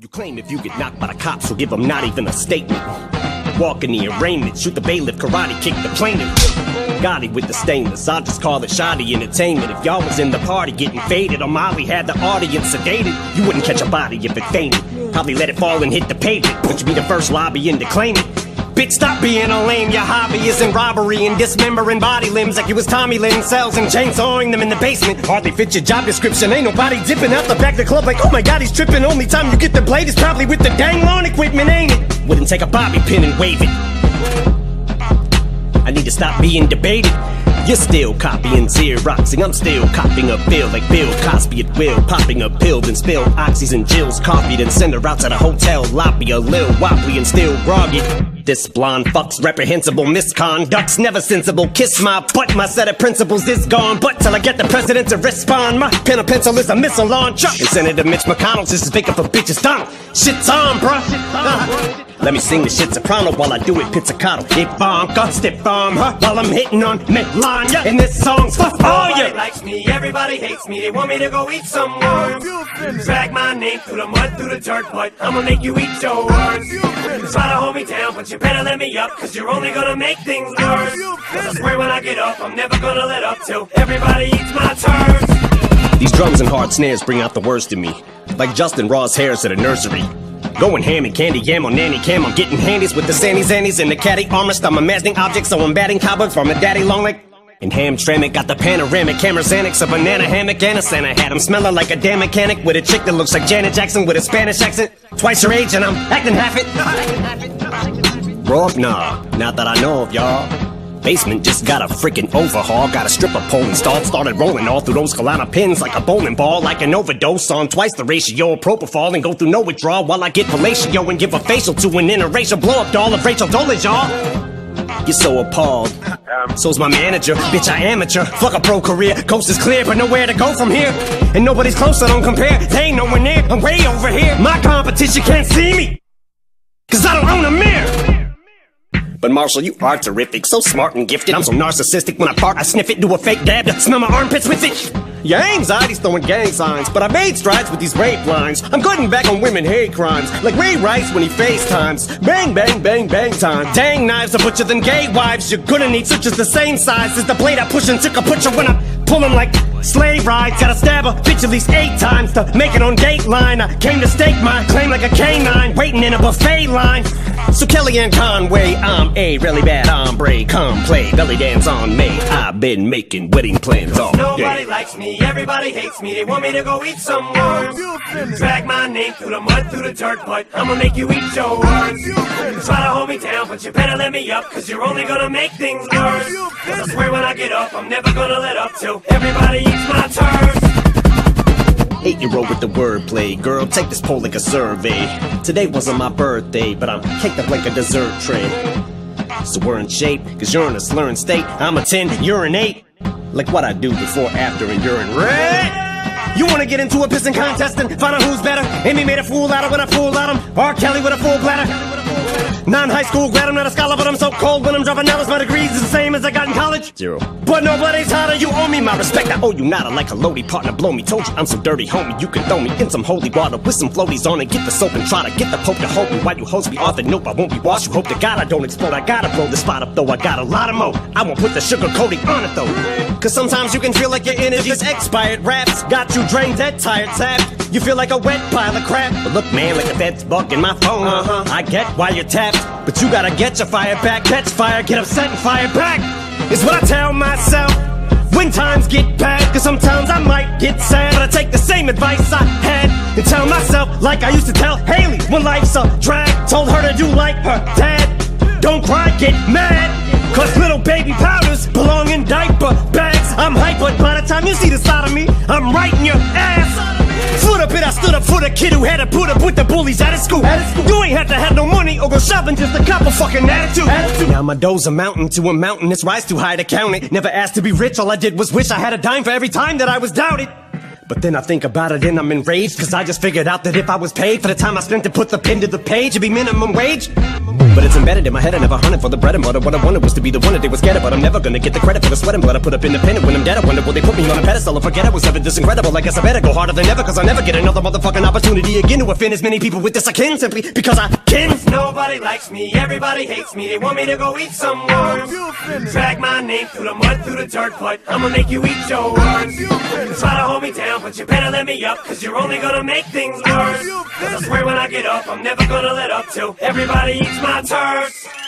You claim if you get knocked by the cops, you'll give them not even a statement. Walk in the arraignment, shoot the bailiff, karate kick the plaintiff. Gotti with the stainless, I'll just call it shoddy entertainment. If y'all was in the party getting faded, or Molly had the audience sedated, you wouldn't catch a body if it fainted. Probably let it fall and hit the pavement, but you be the first lobbying to claim it. Bitch, stop being a lame, your hobby isn't robbery and dismembering body limbs like it was Tommy Lynn Sells and chainsawing them in the basement. Hardly fit your job description, ain't nobody dipping out the back of the club like, oh my god, he's tripping. Only time you get the blade is probably with the dang lawn equipment, ain't it? Wouldn't take a bobby pin and wave it. I need to stop being debated. You're still copying Xeroxing, I'm still copying a bill like Bill Cosby at will. Popping a pill, then spill oxys and Jill's coffee, then send her out to the hotel lobby, a lil wobbly and still groggy. This blonde fuck's reprehensible misconduct's never sensible. Kiss my butt, my set of principles is gone. But till I get the president to respond, my pen or pencil is a missile on truck. And Senator Mitch McConnell just as big up for bitches Donald. Shit's on, bruh. Let me sing the shit soprano while I do it pizzicato. Ivanka, stiff arm her while I'm hitting on Melania. And this song's for all you. Nobody likes me, everybody hates me. They want me to go eat some worms. Drag my name through the mud, through the dirt, but I'm gonna make you eat your worms. Try to hold me down, but you better let me up, cause you're only gonna make things worse. Cause I swear when I get up, I'm never gonna let up till everybody eats my turds. These drums and hard snares bring out the worst in me, like Justin Ross Harris at a nursery. Going ham and candy yam on nanny cam. I'm getting handies with the sandy zannies and the caddy armrest. I'm imagining objects, so I'm batting cobwebs from a daddy long leg. And hamtramic, got the panoramic, camera Xanax, a banana hammock and a Santa hat. I'm smelling like a damn mechanic with a chick that looks like Janet Jackson with a Spanish accent. Twice your age and I'm acting half it. Raw? Nah, not that I know of, y'all. Basement just got a freaking overhaul. Got a stripper pole installed. Started rolling all through those Kalana pins like a bowling ball. Like an overdose on twice the ratio of propofol. And go through no withdrawal while I get fellatio and give a facial to an interracial blow-up doll of Rachel Dolezal. You're so appalled. So's my manager. Bitch, I amateur. Fuck a pro career. Coast is clear, but nowhere to go from here. And nobody's close, I don't compare. They ain't nowhere near. I'm way over here. My competition can't see me, cause I don't own a mirror. But Marshall, you are terrific, so smart and gifted. I'm so narcissistic, when I park, I sniff it, do a fake dab, smell my armpits with it. Your anxiety's throwing gang signs, but I made strides with these rape lines. I'm cutting back on women hate crimes, like Ray Rice when he FaceTimes. Bang, bang, bang, bang time. Dang knives are butcher than gay wives. You're gonna need such as the same size as the blade I push and took a butcher when I pull him like slave rides. Gotta stab a bitch at least 8 times to make it on Dateline. I came to stake my claim like a canine, waiting in a buffet line. So Kellyanne Conway, I'm a really bad hombre. Come play, belly dance on me. I've been making wedding plans all day. Nobody likes me, everybody hates me. They want me to go eat some worms. Drag my name through the mud, through the dirt, but I'm gonna make you eat your worms. Try to hold me down, but you better let me up, cause you're only gonna make things worse. Cause I swear when I get up, I'm never gonna let up till everybody eats my turds. 8-year-old with the wordplay, girl, take this poll like a survey. Today wasn't my birthday, but I'm caked up like a dessert tray. So we're in shape, cause you're in a slurring state. I'm a 10, you're an 8. Like what I do before, after, and you're in red. You wanna get into a pissing contest and find out who's better? Amy made a fool out of when I fooled out him. R. Kelly with a full bladder. Non-high school grad, I'm not a scholar, but I'm so cold when I'm dropping out. My degrees is the same as I got in college. 0. But nobody's hotter, you owe me my respect. I owe you nada like a loady partner, blow me. Told you I'm so dirty, homie, you can throw me in some holy water with some floaties on it. Get the soap and try to get the poke to hold me while you hose me off the nope, I won't be washed. You hope to God I don't explode. I gotta blow this spot up though, I got a lot of mo. I won't put the sugar coating on it though, cause sometimes you can feel like your energy's expired. Raps got you drained, that tired sap. You feel like a wet pile of crap. But look man, like the feds bugging my phone. I get why you're tapped, but you gotta get your fire back. Catch fire, get upset and fire back, is what I tell myself when times get bad. Cause sometimes I might get sad, but I take the same advice I had and tell myself like I used to tell Haley when life's a drag. Told her to do like her dad, don't cry, get mad, cause little baby powders belong in diaper bags. I'm hyper, by the time you see the side of me, I'm right in your ass. Foot up it, I stood up for the kid who had to put up with the bullies out of school. You ain't have to have no money or go shopping, just a cop a fucking attitude. Now my dough's a mountain to a mountain, it's rise too high to count it. Never asked to be rich, all I did was wish I had a dime for every time that I was doubted. But then I think about it and I'm enraged, cause I just figured out that if I was paid for the time I spent to put the pen to the page, it'd be minimum wage. But it's embedded in my head, I never hunted for the bread and butter. What I wanted was to be the one that they was scared of. But I'm never gonna get the credit for the sweat and blood I put up independent. When I'm dead, I wonder will they put me on a pedestal and forget I was ever this incredible. I guess I better go harder than ever, cause I'll never get another motherfucking opportunity again to offend as many people with this I can, simply because I can. Nobody likes me, everybody hates me. They want me to go eat some worms. Drag my name through the mud, through the dirt, but I'm gonna make you eat your words. Try to hold me down, but you better let me up, cause you're only gonna make things worse. Cause I swear when I get up, I'm never gonna let up till everybody eats my turds.